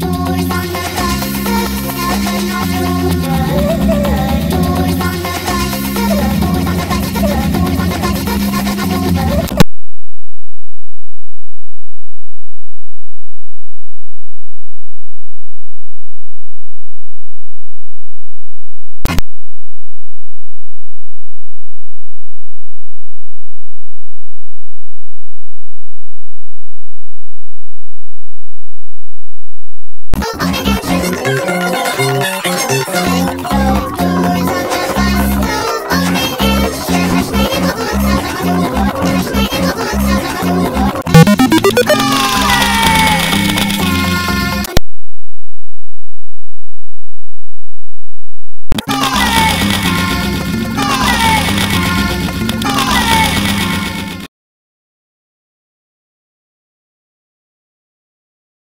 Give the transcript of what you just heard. tú.